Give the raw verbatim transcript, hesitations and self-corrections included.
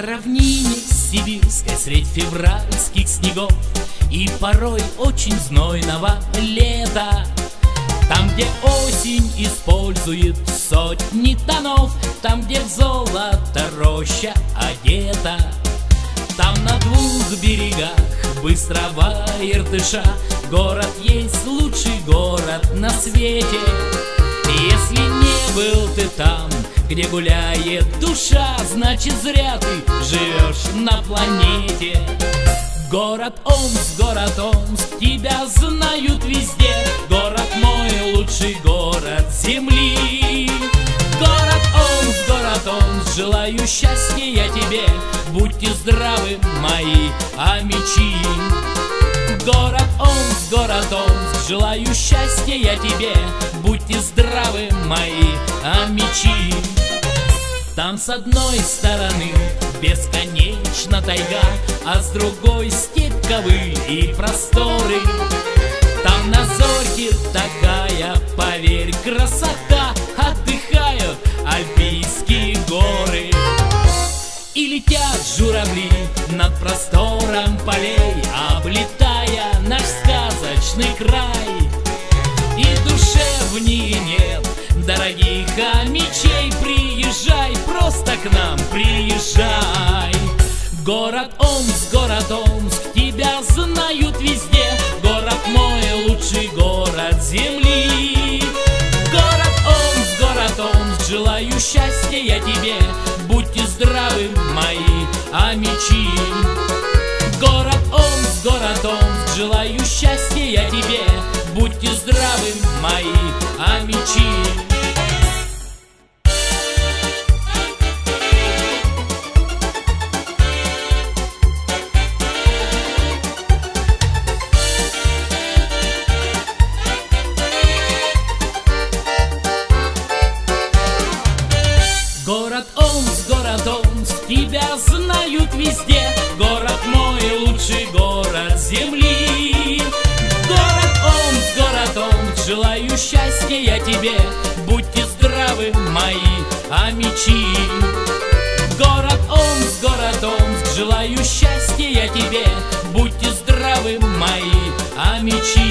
На равнине сибирской средь февральских снегов и порой очень знойного лета, там, где осень использует сотни тонов, там, где в золото роща одета, там на двух берегах быстрого Иртыша город есть лучший город на свете. Если не был ты там, где гуляет душа, значит зря ты живешь на планете. Город Омск, город Омск, тебя знают везде, город мой, лучший город земли. Город Омск, город Омск, желаю счастья тебе, будьте здравы, мои омичи. Город Омск, город Омск, желаю счастья тебе, будьте здравы, мои омичи. Там с одной стороны бесконечно тайга, а с другой степь, ковы и просторы. Там на зорьке такая, поверь, красота, отдыхают альпийские горы. И летят журавли над простором полей, облетая наш сказочный край. И душевнее нет дорогих омичей, приезжай, просто к нам приезжай. Город Омск, город Омск, тебя знают везде, город мой, лучший город земли. Город Омск, город Омск, желаю счастья я тебе, будьте здравы, мои омичи. Город Омск, город Омск, желаю счастья я тебе, будьте здравы, мои омичи. Город Омск, город Омск, тебя знают везде, город мой, лучший город земли. Город Омск, город Омск, желаю счастья я тебе, будьте здравы, мои омичи. Город Омск, город Омск, желаю счастья я тебе, будьте здравы, мои омичи.